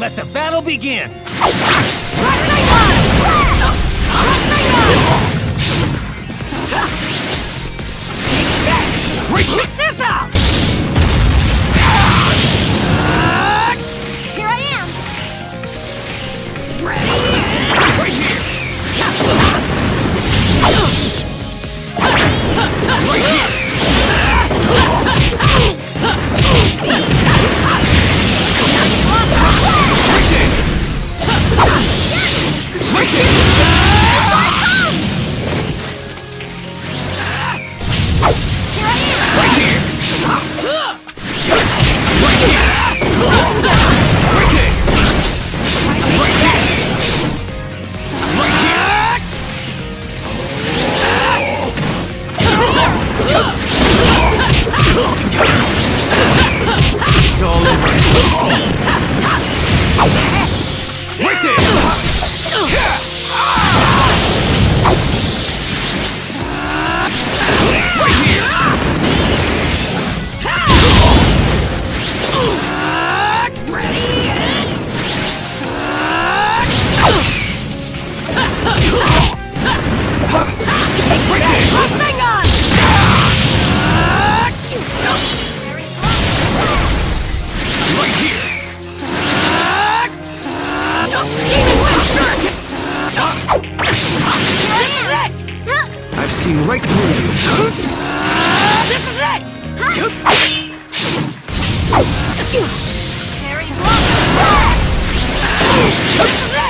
Let the battle begin! Check this out! Here I am! Ready? Right here! It's all over. Right there. Right here. Right there. I've seen right through you. This is it! Very block. This is it!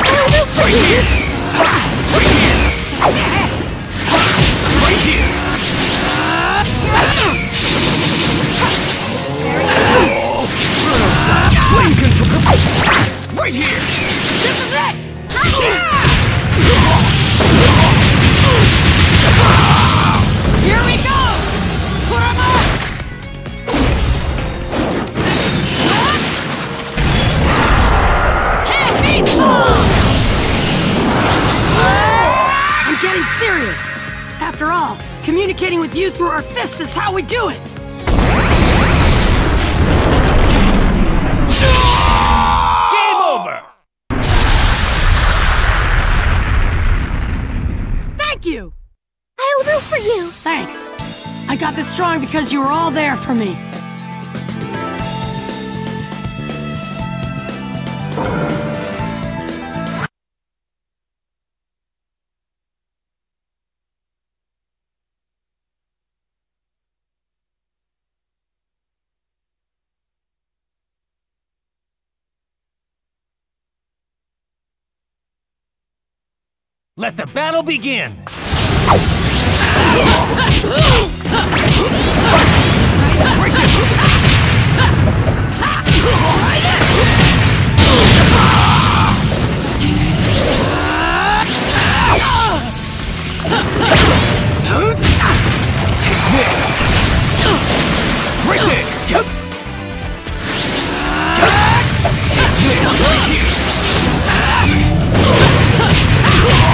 Right here! Right here! Right here! Flame control! Right here! This is it! Here we go! Put 'em up! Can't be fooled! I'm getting serious. After all, communicating with you through our fists is how we do it. Game over! Thank you! I'll root for you! Thanks. I got this strong because you were all there for me. Let the battle begin! Take this! Right there! Yep. Take this right here! Take this!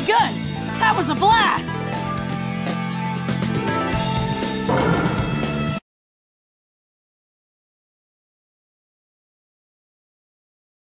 pretty good. That was a blast.